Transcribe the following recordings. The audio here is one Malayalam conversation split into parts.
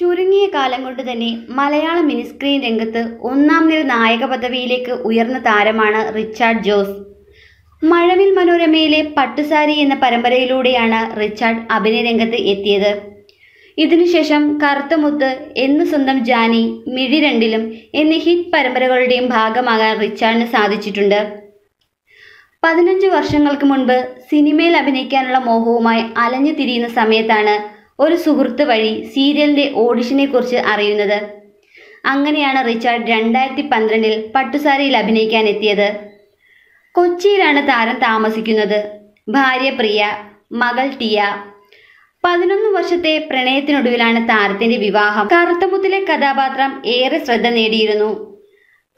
ചുരുങ്ങിയ കാലം കൊണ്ട് തന്നെ മലയാള മിനിസ്ക്രീൻ രംഗത്ത് ഒന്നാം നിര നായക പദവിയിലേക്ക് ഉയർന്ന താരമാണ് റിച്ചാർഡ് ജോസ്. മഴവിൽ മനോരമയിലെ പട്ടുസാരി എന്ന പരമ്പരയിലൂടെയാണ് റിച്ചാർഡ് അഭിനയ രംഗത്ത് എത്തിയത്. ഇതിനുശേഷം കറുത്തമുത്ത്, എന്ന് സ്വന്തം ജാനി, മിഴി രണ്ടിലും എന്നീ ഹിറ്റ് പരമ്പരകളുടെയും ഭാഗമാകാൻ റിച്ചാർഡിന് സാധിച്ചിട്ടുണ്ട്. 15 വർഷങ്ങൾക്ക് മുൻപ് സിനിമയിൽ അഭിനയിക്കാനുള്ള മോഹവുമായി അലഞ്ഞു തിരിയുന്ന സമയത്താണ് ഒരു സുഹൃത്ത് വഴി സീരിയലിൻ്റെ ഓഡിഷനെ കുറിച്ച് അറിയുന്നത്. അങ്ങനെയാണ് റിച്ചാർഡ് 2012-ൽ പട്ടുസാരിയിൽ അഭിനയിക്കാൻ എത്തിയത്. കൊച്ചിയിലാണ് താരം താമസിക്കുന്നത്. ഭാര്യ പ്രിയ, മകൾ ടിയ. 11 വർഷത്തെ പ്രണയത്തിനൊടുവിലാണ് താരത്തിന്റെ വിവാഹം. കറുത്തമുത്തിലെ കഥാപാത്രം ഏറെ ശ്രദ്ധ നേടിയിരുന്നു.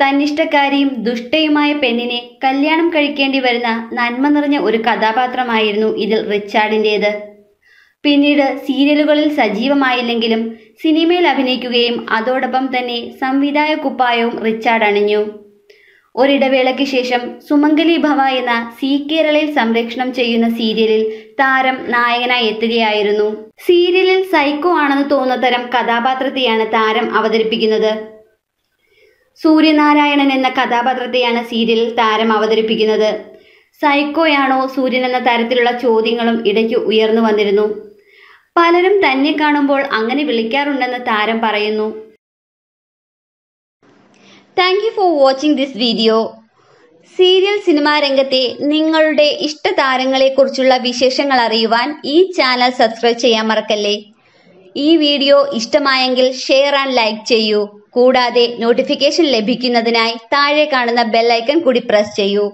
തന്നിഷ്ടക്കാരിയും ദുഷ്ടയുമായ പെണ്ണിനെ കല്യാണം കഴിക്കേണ്ടി വരുന്ന നന്മ നിറഞ്ഞ ഒരു കഥാപാത്രമായിരുന്നു ഇതിൽ റിച്ചാർഡിൻ്റേത്. പിന്നീട് സീരിയലുകളിൽ സജീവമായില്ലെങ്കിലും സിനിമയിൽ അഭിനയിക്കുകയും അതോടൊപ്പം തന്നെ സംവിധായ കുപ്പായവും റിച്ചാർഡ് അണിഞ്ഞു. ഒരിടവേളയ്ക്ക് ശേഷം സുമംഗലിഭവ എന്ന സീ കേരളയിൽ സംപ്രേക്ഷണം ചെയ്യുന്ന സീരിയലിൽ താരം നായകനായി എത്തുകയായിരുന്നു. സീരിയലിൽ സൈക്കോ ആണെന്ന് തോന്നുന്ന തരം കഥാപാത്രത്തെയാണ് താരം അവതരിപ്പിക്കുന്നത്. സൂര്യനാരായണൻ എന്ന കഥാപാത്രത്തെയാണ് സീരിയലിൽ താരം അവതരിപ്പിക്കുന്നത്. സൈക്കോയാണോ സൂര്യൻ എന്ന തരത്തിലുള്ള ചോദ്യങ്ങളും ഇടയ്ക്ക് ഉയർന്നു വന്നിരുന്നു. പലരും തന്നെ കാണുമ്പോൾ അങ്ങനെ വിളിക്കാറുണ്ടെന്ന് താരം പറയുന്നു. Thank you for watching this video. Serial cinema രംഗത്തെ നിങ്ങളുടെ ഇഷ്ട താരങ്ങളെക്കുറിച്ചുള്ള വിശേഷങ്ങൾ അറിയുവാൻ ഈ ചാനൽ സബ്സ്ക്രൈബ് ചെയ്യാൻ മറക്കല്ലേ. ഈ വീഡിയോ ഇഷ്ടമായെങ്കിൽ ഷെയർ ആൻഡ് ലൈക്ക് ചെയ്യൂ. കൂടാതെ നോട്ടിഫിക്കേഷൻ ലഭിക്കുന്നതിനായി താഴെ കാണുന്ന ബെൽ ഐക്കൺ കൂടി പ്രസ് ചെയ്യൂ.